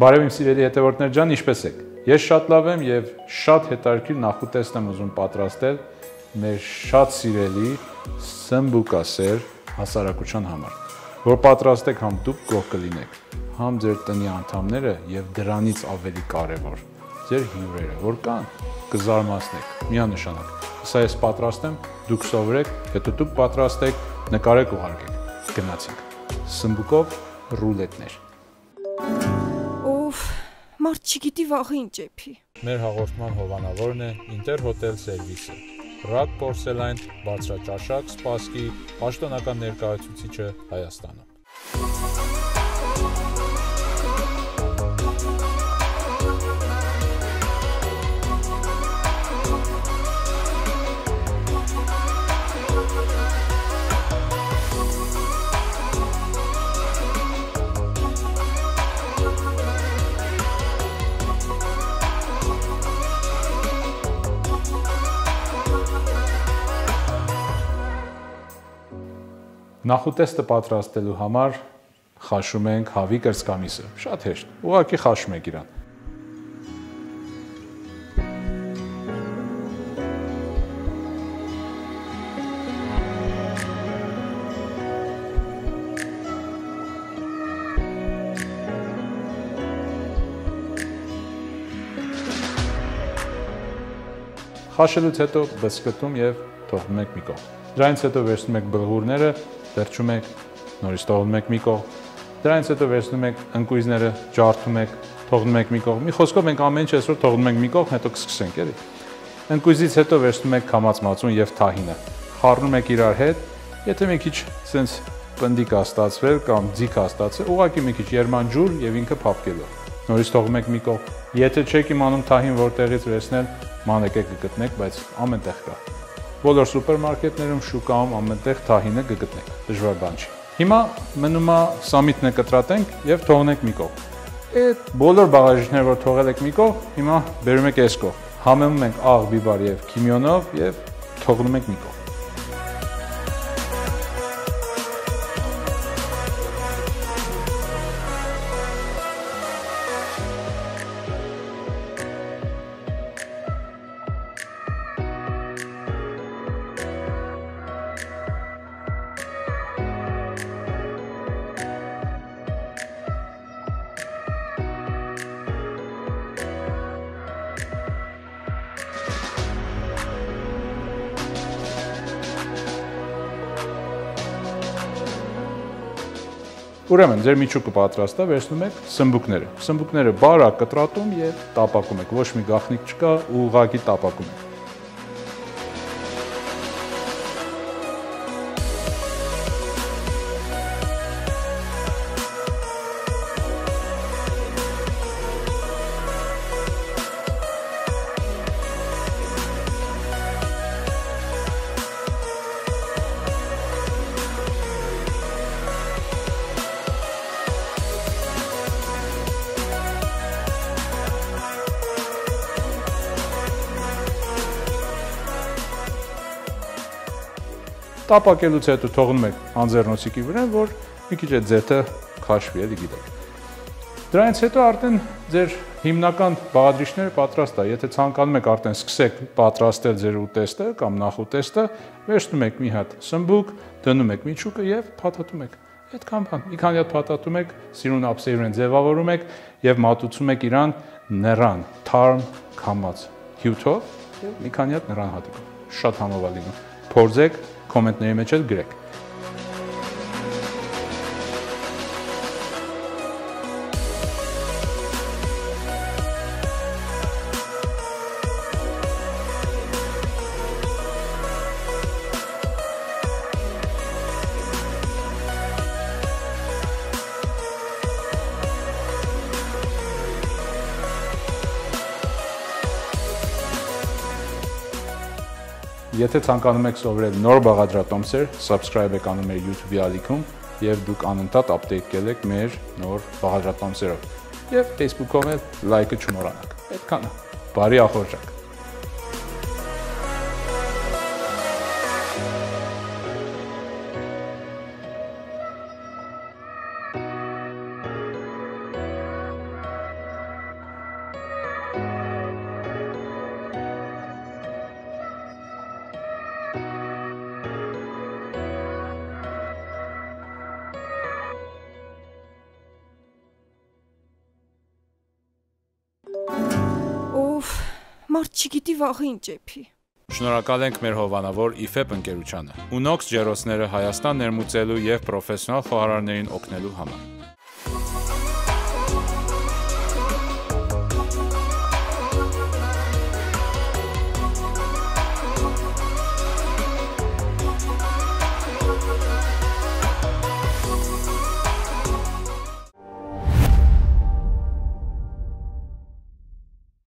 Բարևիմ սիրելի հետևորդներ ջան, ինչպես եք։ Ես շատ լավ եմ եւ շատ հետաքրքիր նախուտեստ եմ ուզում պատրաստել մեր շատ սիրելի սմբուկասեր հասարակության համար, որ պատրաստեք համ դուք գող կլինեք, համ ձեր տնի անդամները եւ դրանից ավելի կարեւոր ձեր հյուրերը, որ կան, կզարմացնեք, միանշանակ։ Սա ես պատրաստեմ, դուք սովորեք, հետո դուք պատրաստեք, նկարեք ուղարկեք։ Գնացինք։ Սմբուկով ռուլետներ։ Մարդ չգիտի վաղը ինչ եփի։ Մեր հաղորդման հովանավորն է Ինտեր հոթել սերվիսը։ Ռակ Պորսելայն բարձրաճաշակ սպասքի պաշտոնական ներկայացուցիչը Նախուտեստը պատրաստելու համար խաշում ենք հավի կրծքամիսը, շատ հեշտ, ուղղակի խաշում եք իրան։ Խաշելուց հետո բսկտում և թողնում եք մի կողմ։ Դրանից հետո վերցնում եք բլղուրները, վերջում եք, նորից թողնում եք մի կողմ, դրանից հետո վերցնում եք ընկույզները, ջարդում եք, թողնում եք մի կողմ։ Մի խոսքով մենք ամեն ինչ այսօր թողնում ենք մի կողմ, հետո կսկսենք, էլի։ Ընկույզից հետո վերցնում եք քամած մածուն եւ թահինը, խառնում եք իրար հետ, եթե մի քիչ սենց պնդիկ աստացվել կամ ձիգ աստացել, ուղղակի մի քիչ երմանջուր եւ ինքը փափկելով։ Նորից թողնում եք մի կողմ։ Եթե չեք իմանում թահին որտեղից վերցնել, մանեկ եք գտնեք, բայց ամենտեղ կա։ Բոլոր սուպերմարկետներում, շուկայում ամենտեղ թահինը գտնեք, դժվար բան չի։ Հիմա մնում է սամիտն կտրատենք եւ թողնենք մի կողմ։ Այդ բոլոր բաղադրիչները, որ թողել եք մի կողմ, հիմա բերում եք այս կողմ։ Համեմում ենք աղ, բիբար եւ քիմիոնով եւ թողնում ենք մի կողմ։ Ուրեմն ձեր միջուկը պատրաստ է, վերցնում եք սմբուկները։ Սմբուկները բարակ կտրատում եւ տապակում եք, ոչ մի գաղտնիք չկա, ուղղակի տապակում եք։ Տապակելուց հետո թողնում եք անձեռնոցիկի վրա, որ մի քիչ է ձեթը քաշվի, էլի գիտեք։ Դրանից հետո արդեն ձեր հիմնական բաղադրիչները պատրաստ է։ Եթե ցանկանում եք արդեն սկսեք պատրաստել ձեր ուտեստը կամ նախուտեստը, վերցնում եք մի հատ սմբուկ, դնում եք միջուկը եւ փաթաթում եք։ Այդքան բան։ Մի քանի հատ փաթաթում եք, սիրուն ափսեյուրեն ձևավորում եք եւ մատուցում եք իրան նրան թարմ կամած հյութով եւ մի քանի հատ նրան հատիկով։ Շատ համով է լինում։ Փորձեք կոմենտների մեջ էլ գրեք։ Եթե ցանկանում եք սովորել նոր բաղադրատոմսեր, subscribe եք անում մեր YouTube-ի ալիքում եւ դուք անընդհատ update կլեք մեր նոր բաղադրատոմսերով։ Եվ Facebook-ով էլ like-ը չմոռանաք։ Այդքան է։ Բարի ախորժակ։ Mart çigidi vağın cephi. Շնորհակալ ենք մեր հովանավոր IFEP ընկերությանը։ Unox ջերոսները Հայաստան ներմուծելու եւ պրոֆեսիոնալ խոհարարներին օգնելու համար։